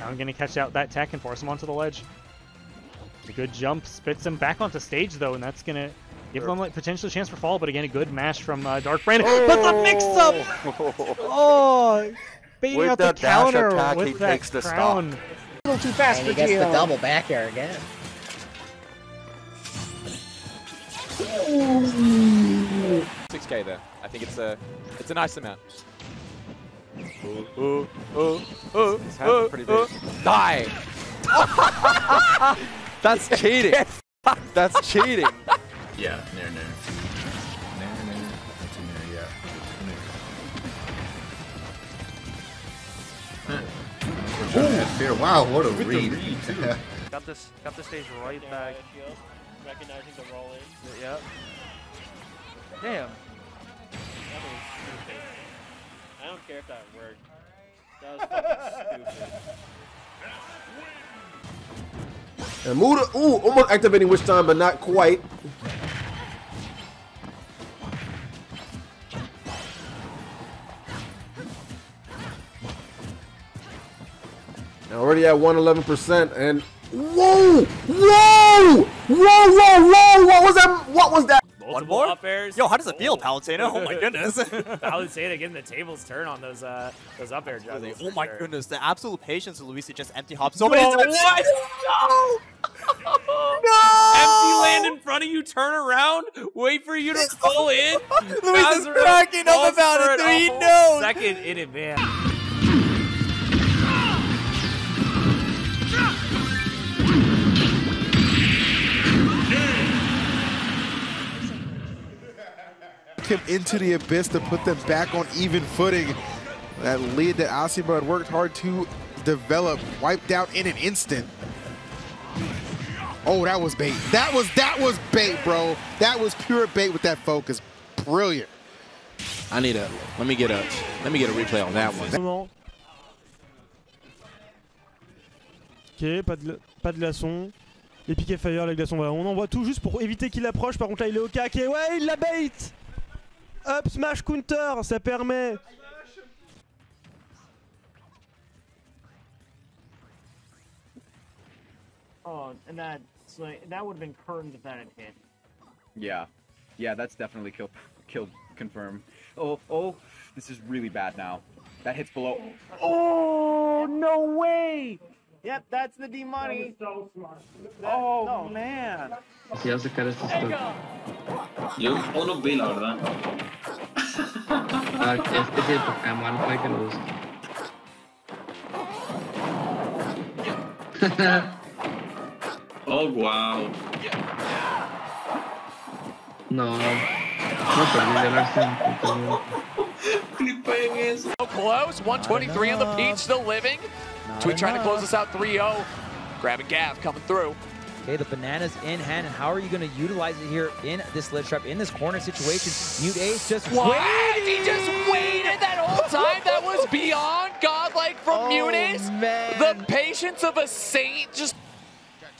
Now I'm going to catch out that tech and force him onto the ledge. A good jump spits him back onto stage, though, and that's going to give him like potentially a chance for fall, but again, a good mash from Dark Brandon. Oh! But the mix-up! Oh! Baiting out the counter attack, with that crown. A little too fast and for he gets the double back air again. Ooh. 6K there. I think it's a nice amount. His hands are pretty big. Die! That's cheating. That's cheating. Yeah, no. Fear. Wow, what a read. Got the stage right back. Recognizing the roll in. Yeah. Damn. I don't care if that worked. That was fucking stupid. And Muda, ooh, almost activating Witch Time, but not quite. Already at 111%, and whoa! What was that? Multiple one more up airs. Yo, how does it feel, Palutena? Oh my goodness! Palutena getting the tables turn on those up air juggles. Oh my goodness! The absolute patience of Luisa just empty hops so many times. No! Empty land in front of you. Turn around. Wait for you to pull in. Luisa's cracking up about it. He knows. Second in advance. Him into the abyss to put them back on even footing. That lead that Asima had worked hard to develop, wiped out in an instant. Oh, that was bait. That was bait, bro. That was pure bait with that focus. Brilliant. I need a. Let me get a replay on that one. Okay, pas de glaçon. Et PK Fire, la glaçon. Voilà, on envoie tout juste pour éviter qu'il approche. Par contre là, il est au cac et ouais, il la bait. Up smash counter, ça permet. Oh, and that would have been curtained if that had hit. Yeah, that's definitely kill confirm. Oh, this is really bad now. That hits below. Oh, no way! Yep, that's the D money. So smart. Oh no, man. Ya se cae esto. Yo uno vi la verdad. Este es el Pokémon que me gusta. Oh wow. No perdí el arsenal. Flipé en eso. Close, 123 on the peach, still living. Tweet trying to close us out 3-0. Grabbing Gav coming through. Okay, the banana's in hand, and how are you going to utilize it here in this ledge trap, in this corner situation? Mute Ace just waited! He just waited that whole time! That was beyond godlike from Mute Ace! The patience of a saint just...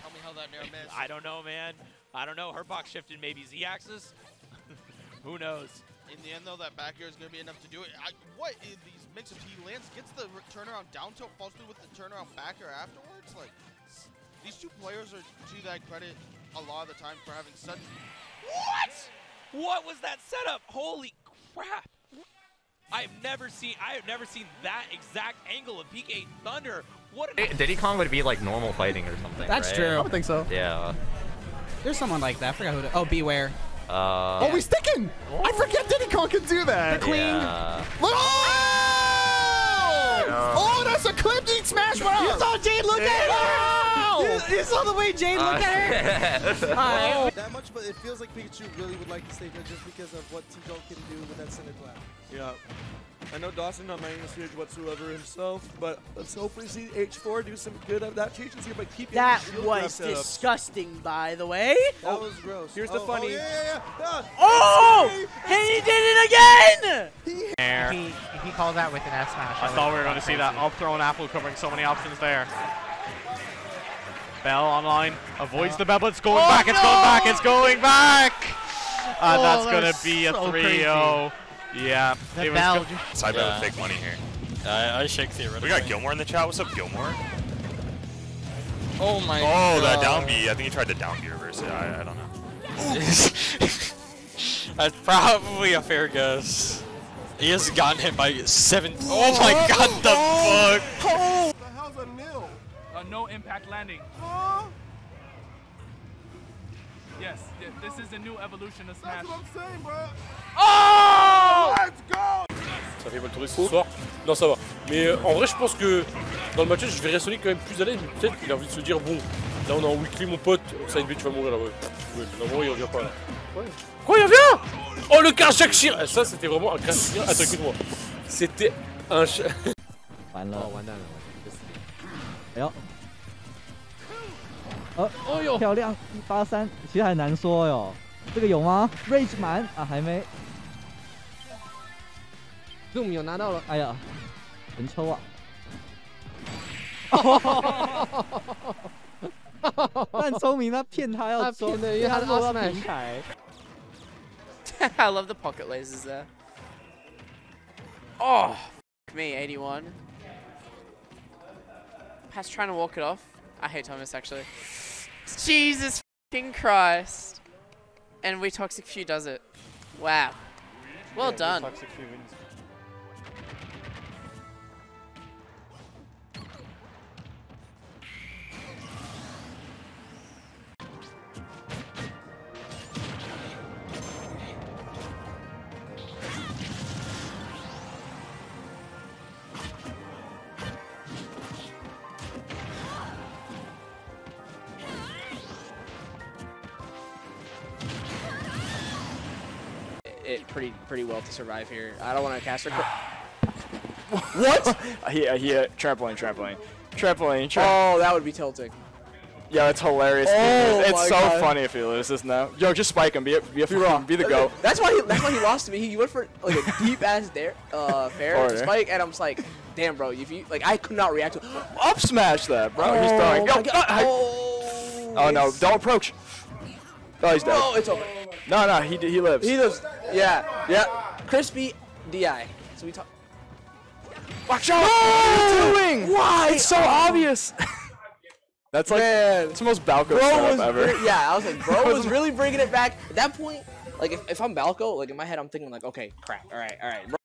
Tell me how that missed. I don't know, man. I don't know. Her box shifted maybe Z-axis? Who knows? In the end, though, that back air is going to be enough to do it. What in these mixes? He lands, gets the turnaround down tilt, falls through with the turnaround back air afterwards. Like, these two players are, to that credit, a lot of the time for having such... What? What was that setup? Holy crap. I have never seen that exact angle of PK Thunder. What? Diddy Kong would be like normal fighting or something, That's true. I don't think so. Yeah. There's someone like that. I forgot who to... Oh, beware. He's sticking! Oh. I forget Diddy Kong can do that! The clean! Yeah. Oh! Yeah. Oh, that's a clip eat smash bro! You saw Jade look at it! You saw the way Jade looked at her! That much, but it feels like Pikachu really would like to stay there just because of what T-Dog can do with that center clap. Yeah. I know Dawson not making this huge whatsoever himself, but let's hopefully see H4 do some good of that patience here by keeping that was disgusting, by the way. That was gross. Here's the funny. Oh! And he did it again! He called that with an S smash. I thought we were going to see that. Up throw and Apple covering so many options there. Bell online. Avoids the Bebble. It's going back. It's going back. It's going back. And that's going to be a 3-0. Yeah, it was good. So I bet we take money here. I shake theoretically. We got Gilmore in the chat. What's up, Gilmore? Oh my god. Oh, that down B. I think he tried to down B reverse it. I don't know. That's probably a fair guess. He has gotten hit by 7. Oh my god, the fuck! Oh. The hell's a nil? No impact landing. Yes, this is the new evolution of Smash. That's what I'm saying, bro. Oh! Let's go! Ça fait mal tourner ce soir. Non, ça va. Mais en vrai, je pense que dans le match, je verrais Sonic quand même plus à l'aise. Mais peut-être qu'il a envie de se dire, bon, là on est en weekly, mon pote. Ça, tu vas mourir là, ouais. Non, il revient pas là. Ouais. Quoi, il revient? Oh, le Karchakshir! Ça, c'était vraiment un Karchakshir. Attaquez-moi. C'était un chat.漂亮183，其实很难说哟。这个有吗 ？Rage 满啊，还没。Zoom 有拿到了，哎呀，很抽啊！但聪明他骗他要抽，因为他是奥斯曼平台。I love the pocket lasers there. Oh, me 81. Pat's trying to walk it off. I hate Thomas actually. Jesus f***ing Christ. And we Toxic Few does it. Wow. Well done. Toxic Few wins. It pretty well to survive here. I don't want to cast her. What? Yeah, trampoline. Oh, that would be tilting. Yeah, it's hilarious. Oh, it's so God. Funny if he loses now. Yo, just spike him. Be the go. That's why he lost to me. He went for like a deep ass dare fair spike, and I'm just like, damn, bro. If you like, I could not react to it. Up smash that, bro. Oh, he's throwing. Yo, oh no, don't approach. Oh, he's dead. Oh, it's over. No, he lives. He lives. Yeah. Crispy DI. So we talk. Watch out! What are you doing? Why? It's so obvious. That's like, man, it's the most Balco setup ever. Yeah, I was like, bro was really bringing it back. At that point, like, if I'm Balco, like, in my head, I'm thinking, like, okay, crap. All right.